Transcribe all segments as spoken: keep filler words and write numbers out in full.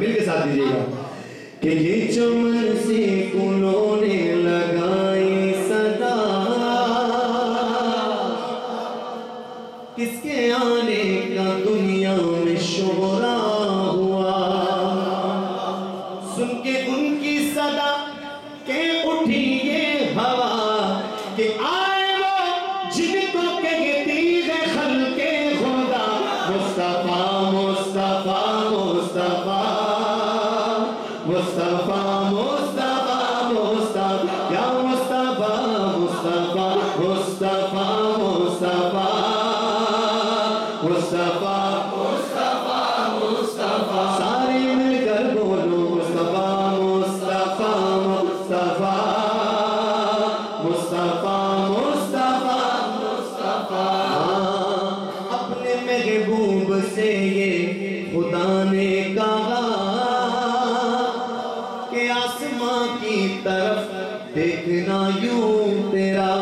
مل کے ساتھ دیجیے گا کہ یہ چمن سے پھولوں نے لگائی صدا کس کے آنے کا دنیا میں شہرا ہوا سن کے ان کی صدا کہ اٹھی یہ ہوا کہ آئے وہ جن کو کہتی ہے خلق خدا مصطفیٰ مصطفیٰ مصطفیٰ مصطفیٰ مصطفیٰ مصطفیٰ یا مصطفیٰ مصطفیٰ مصطفیٰ مصطفیٰ مصطفیٰ مصطفیٰ مصطفیٰ سارے مل کر بولو مصطفیٰ مصطفیٰ مصطفیٰ مصطفیٰ مصطفیٰ مصطفیٰ اپنے محبوب سے یہ خدا نے کہا کہ آسماں کی طرف دیکھنا یوں تیرا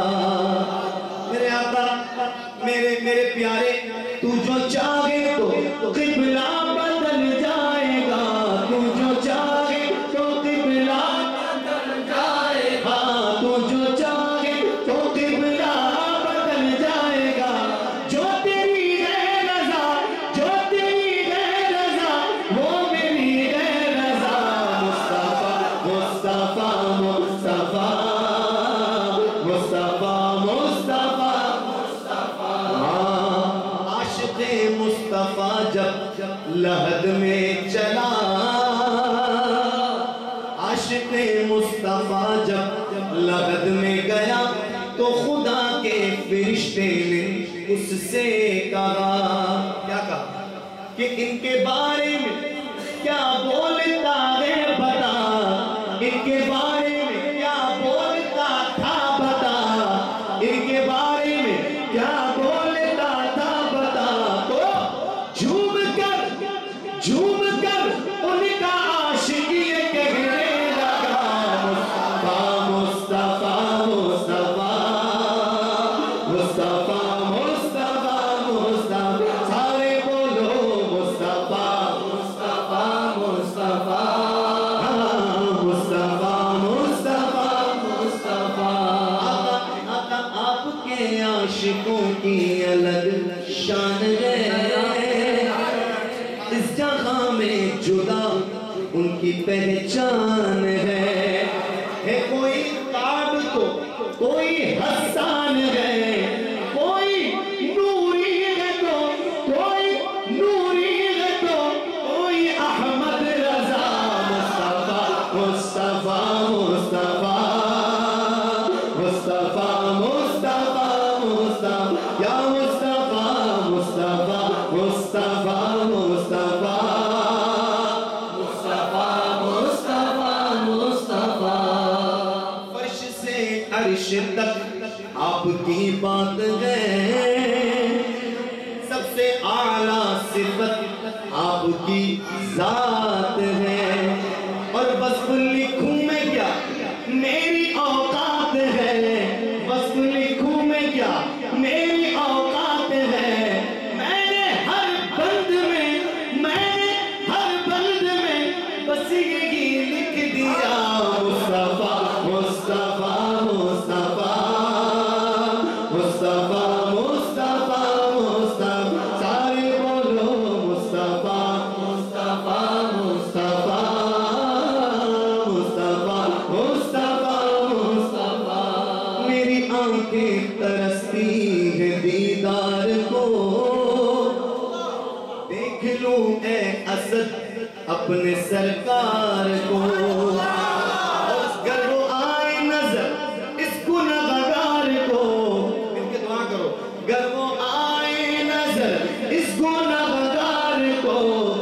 میرے آقا میرے میرے پیارے تو جو چاہے تو قبلہ بدل جائے گا تو جو چاہے تو قبلہ بدل جائے گا تو جو چاہے تو قبلہ بدل جائے گا جو تیری ہے رضا جو تیری ہے رضا وہ میری ہے رضا مصطفیٰ مصطفیٰ مصطفیٰ مصطفیٰ مصطفیٰ مصطفیٰ جب لحد میں چلا عاشق مصطفیٰ جب لحد میں گیا تو خدا کے فرشتے نے اس سے کہا کیا کہا کہ ان کے بارے میں کیا بولتا ہے بتا ان کے بارے میں کیا بولتا تھا بتا ان کے بارے میں کیا عاشقوں کی الگ شان ہے اس جہاں میں جدا ان کی پہچان ہے ہے کوئی قاب تو کوئی حسان ہے کوئی نوری ہے تو کوئی نوری ہے تو کوئی احمد رضا مصطفیٰ مصطفیٰ مصطفیٰ مصطفیٰ مصطفیٰ یا مصطفیٰ مصطفیٰ مصطفیٰ مصطفیٰ مصطفیٰ مصطفیٰ مصطفیٰ فرش سے عرش تک آپ کی بات ہے سب سے اعلیٰ صفت آپ کی ذات ہے اور بس لکھوں میں کیا میری اوقات ہے بس لکھوں میں کیا میری اوقات ہے میں نے ہر بند میں میں نے ہر بند میں بس یہی لکھ دیا مصطفیٰ مصطفیٰ مصطفیٰ مصطفیٰ مصطفیٰ مصطفیٰ سارے بولو مصطفیٰ مصطفیٰ مصطفیٰ مصطفیٰ مصطفیٰ مصطفیٰ میری آنکھیں ترستی ہے دیدار کو دیکھ لوں اے اسد اپنے سرکار کو گر وہ آئے نظر اس گنہگار کو ان کے دعا کرو گر وہ آئے نظر اس گنہگار کو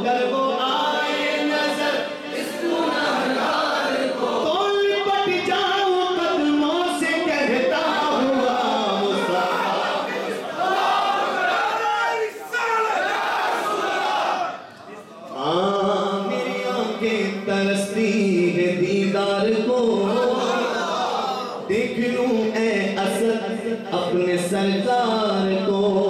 گر وہ آئے نظر اس گنہگار کو تو لپٹ جاؤ قدموں سے کہتا ہوا مصطفیٰ میری آنکھیں ترستی ہے دیدار کو دیکھ لوں اے اسد اپنے سرکار کو